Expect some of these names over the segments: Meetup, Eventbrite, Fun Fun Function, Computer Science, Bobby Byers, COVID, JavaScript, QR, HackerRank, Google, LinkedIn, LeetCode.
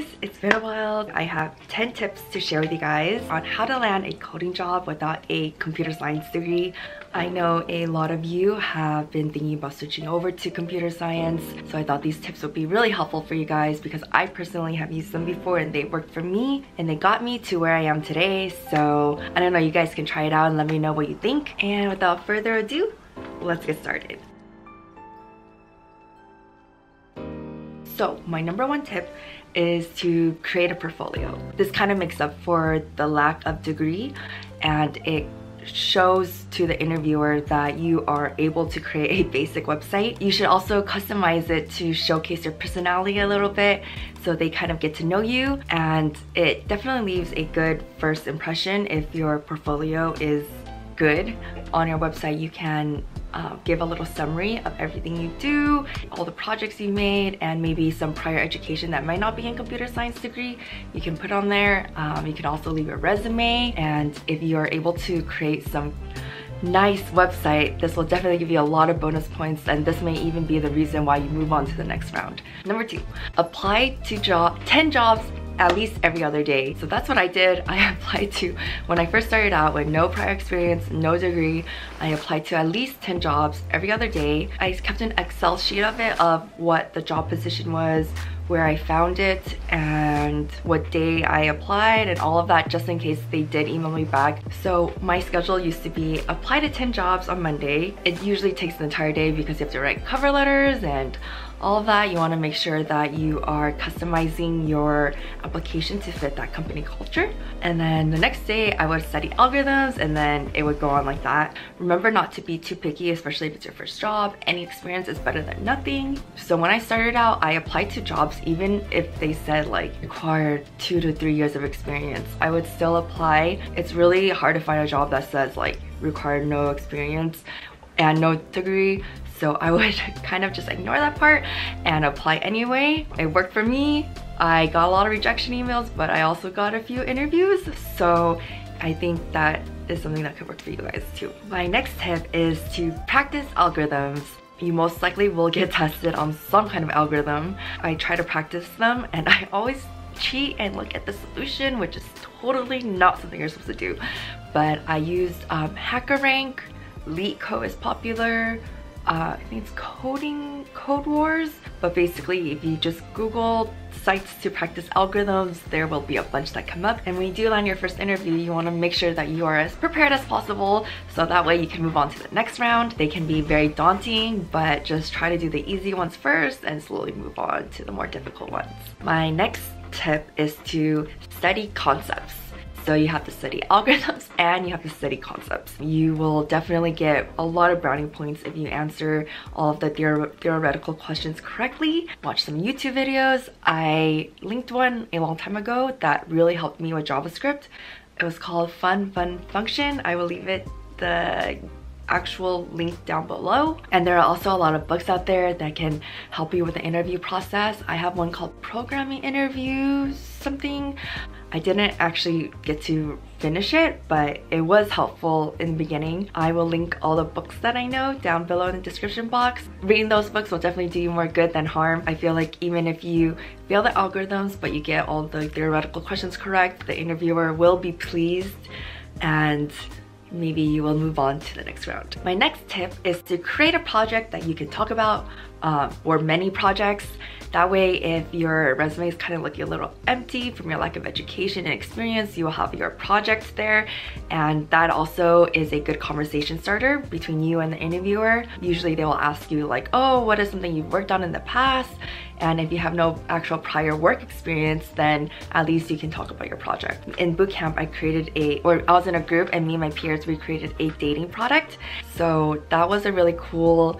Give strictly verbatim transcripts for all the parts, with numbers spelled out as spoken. guys, it's been a while. I have ten tips to share with you guys on how to land a coding job without a computer science degree. I know a lot of you have been thinking about switching over to computer science, so I thought these tips would be really helpful for you guys because I personally have used them before and they worked for me and they got me to where I am today. So I don't know, you guys can try it out and let me know what you think. And without further ado, let's get started. So my number one tip is to create a portfolio. This kind of makes up for the lack of degree and it shows to the interviewer that you are able to create a basic website. You should also customize it to showcase your personality a little bit so they kind of get to know you, and it definitely leaves a good first impression if your portfolio is good. On your website, you can uh, give a little summary of everything you do, all the projects you made, and maybe some prior education that might not be in computer science degree. You can put on there. Um, you can also leave your resume, and if you are able to create some nice website, this will definitely give you a lot of bonus points, and this may even be the reason why you move on to the next round. Number two, apply to job ten jobs at least every other day. So that's what I did. I applied to, when I first started out with no prior experience, no degree, I applied to at least ten jobs every other day. I kept an Excel sheet of it, of what the job position was, where I found it, and what day I applied, and all of that, just in case they did email me back. So my schedule used to be apply to ten jobs on Monday. It usually takes an entire day because you have to write cover letters and all of that. You want to make sure that you are customizing your application to fit that company culture. And then the next day I would study algorithms, and then it would go on like that. Remember not to be too picky, especially if it's your first job. Any experience is better than nothing. So when I started out, I applied to jobs even if they said like required two to three years of experience. I would still apply. It's really hard to find a job that says like required no experience and no degree. So I would kind of just ignore that part and apply anyway. It worked for me. I got a lot of rejection emails, but I also got a few interviews. So I think that is something that could work for you guys too. My next tip is to practice algorithms. You most likely will get tested on some kind of algorithm. I try to practice them and I always cheat and look at the solution, which is totally not something you're supposed to do. But I used um, HackerRank, LeetCode is popular, Uh, I think it's Coding Code Wars, but basically if you just Google sites to practice algorithms, there will be a bunch that come up. And when you do land your first interview, you want to make sure that you are as prepared as possible, so that way you can move on to the next round. They can be very daunting, but just try to do the easy ones first and slowly move on to the more difficult ones. My next tip is to study concepts. So you have to study algorithms and you have to study concepts. You will definitely get a lot of brownie points if you answer all of the theor theoretical questions correctly. Watch some YouTube videos. I linked one a long time ago that really helped me with JavaScript. It was called Fun Fun Function. I will leave it the actual link down below. And there are also a lot of books out there that can help you with the interview process. I have one called Programming Interviews something. I didn't actually get to finish it, but it was helpful in the beginning. I will link all the books that I know down below in the description box. Reading those books will definitely do you more good than harm. I feel like even if you fail the algorithms, but you get all the theoretical questions correct, the interviewer will be pleased and maybe you will move on to the next round. My next tip is to create a project that you can talk about, um, or many projects. That way, if your resume is kind of looking a little empty from your lack of education and experience, you will have your project there, and that also is a good conversation starter between you and the interviewer. Usually they will ask you like, oh, what is something you've worked on in the past? And if you have no actual prior work experience, then at least you can talk about your project. In bootcamp, I created a, or I was in a group and me and my peers, we created a dating product. So that was a really cool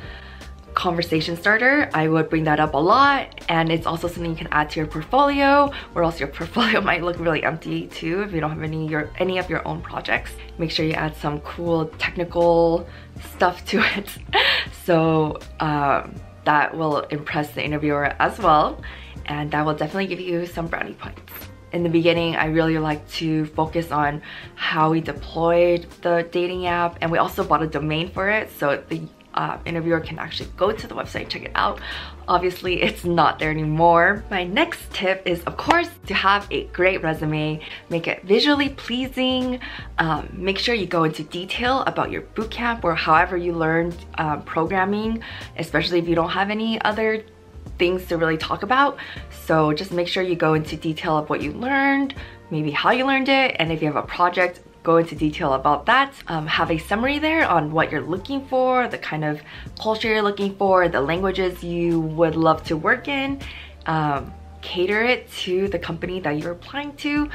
conversation starter. I would bring that up a lot, and it's also something you can add to your portfolio, or else your portfolio might look really empty too if you don't have any your any of your own projects. Make sure you add some cool technical stuff to it so um, that will impress the interviewer as well, and that will definitely give you some brownie points. In the beginning, I really like to focus on how we deployed the dating app, and we also bought a domain for it, so the uh, interviewer can actually go to the website, check it out. Obviously, it's not there anymore. My next tip is, of course, to have a great resume. Make it visually pleasing. Um, make sure you go into detail about your bootcamp or however you learned uh, programming, especially if you don't have any other things to really talk about. So just make sure you go into detail of what you learned, maybe how you learned it, and if you have a project, go into detail about that. Um, have a summary there on what you're looking for, the kind of culture you're looking for, the languages you would love to work in. Um, cater it to the company that you're applying to.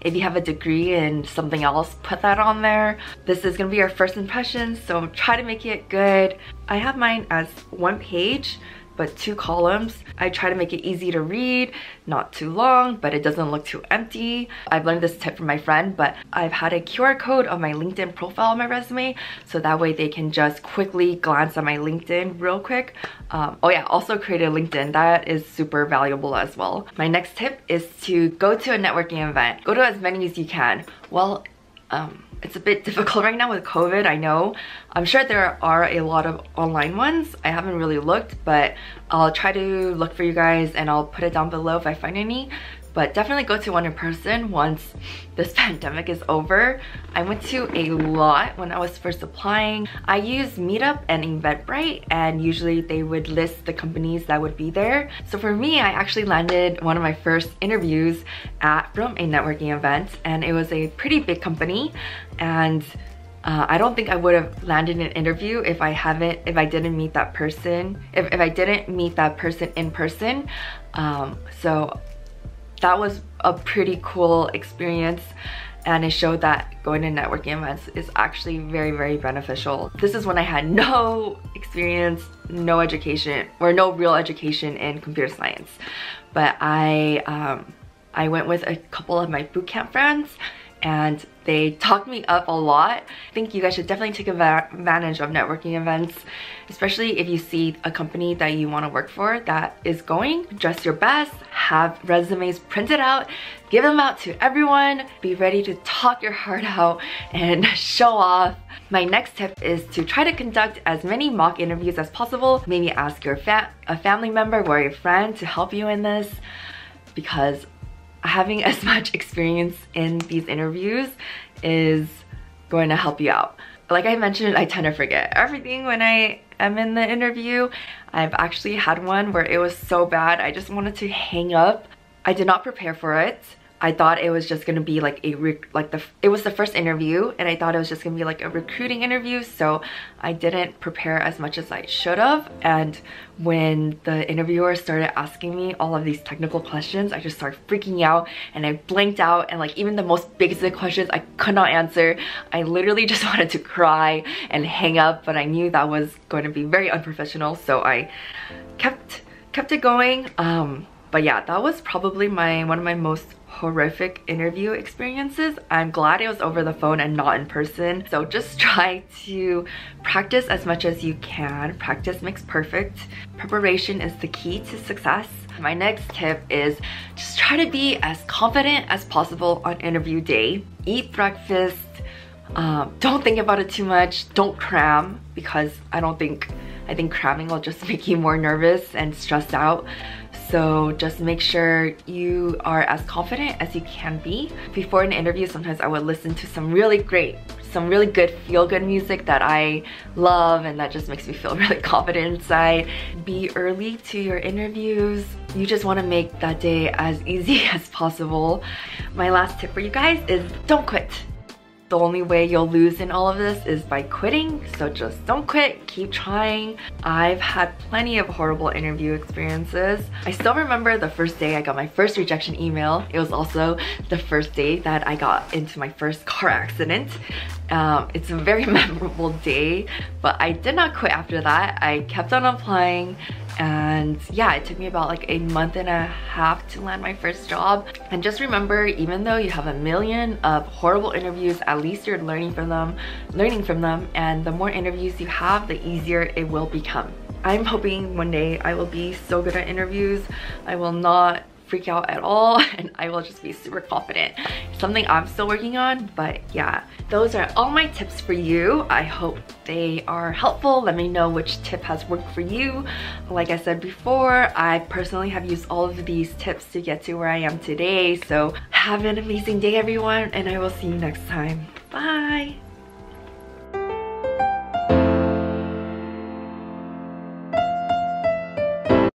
If you have a degree in something else, put that on there. This is gonna be your first impression, so try to make it good. I have mine as one page, but two columns. I try to make it easy to read, not too long, but it doesn't look too empty. I've learned this tip from my friend, but I've had a Q R code on my LinkedIn profile on my resume, so that way they can just quickly glance at my LinkedIn real quick. Um, oh yeah, also create a LinkedIn. That is super valuable as well. My next tip is to go to a networking event. Go to as many as you can. Well, um, it's a bit difficult right now with COVID, I know. I'm sure there are a lot of online ones. I haven't really looked, but I'll try to look for you guys and I'll put it down below if I find any. But definitely go to one in person once this pandemic is over. I went to a lot when I was first applying. I used Meetup and Eventbrite, and usually they would list the companies that would be there. So for me, I actually landed one of my first interviews at from a networking event, and it was a pretty big company, and uh, I don't think I would have landed an interview if I haven't if I didn't meet that person if, if I didn't meet that person in person. Um, so that was a pretty cool experience, and it showed that going to networking events is actually very, very beneficial. This is when I had no experience, no education, or no real education in computer science. But I, um, I went with a couple of my bootcamp friends, and they talked me up a lot. I think you guys should definitely take advantage of networking events, especially if you see a company that you want to work for that is going. Dress your best, have resumes printed out, give them out to everyone, be ready to talk your heart out and show off. My next tip is to try to conduct as many mock interviews as possible. Maybe ask your fa- a family member or your friend to help you in this, because having as much experience in these interviews is going to help you out. Like I mentioned, I tend to forget everything when I am in the interview. I've actually had one where it was so bad, I just wanted to hang up. I did not prepare for it. I thought it was just gonna be like a rec like the it was the first interview, and I thought it was just gonna be like a recruiting interview, so I didn't prepare as much as I should have. And when the interviewer started asking me all of these technical questions, I just started freaking out, and I blanked out, and like even the most basic questions I could not answer. I literally just wanted to cry and hang up, but I knew that was going to be very unprofessional, so I kept kept it going. Um, but yeah, that was probably my one of my most horrific interview experiences. I'm glad it was over the phone and not in person. So just try to practice as much as you can. Practice makes perfect. Preparation is the key to success. My next tip is just try to be as confident as possible on interview day. Eat breakfast. Um, don't think about it too much. Don't cram, because I don't think I think cramming will just make you more nervous and stressed out. So just make sure you are as confident as you can be. Before an interview, sometimes I would listen to some really great, some really good feel-good music that I love, and that just makes me feel really confident inside. Be early to your interviews. You just want to make that day as easy as possible. My last tip for you guys is don't quit. The only way you'll lose in all of this is by quitting, so just don't quit, keep trying. I've had plenty of horrible interview experiences. I still remember the first day I got my first rejection email. It was also the first day that I got into my first car accident. Um, it's a very memorable day, but I did not quit after that. I kept on applying, and yeah, it took me about like a month and a half to land my first job. And just remember, even though you have a million of horrible interviews, at least you're learning from them, learning from them, and the more interviews you have, the easier it will become. I'm hoping one day I will be so good at interviews, I will not freak out at all, and I will just be super confident. It's something I'm still working on. But yeah, those are all my tips for you. I hope they are helpful. Let me know which tip has worked for you. Like I said before, I personally have used all of these tips to get to where I am today. So have an amazing day, everyone, and I will see you next time. Bye!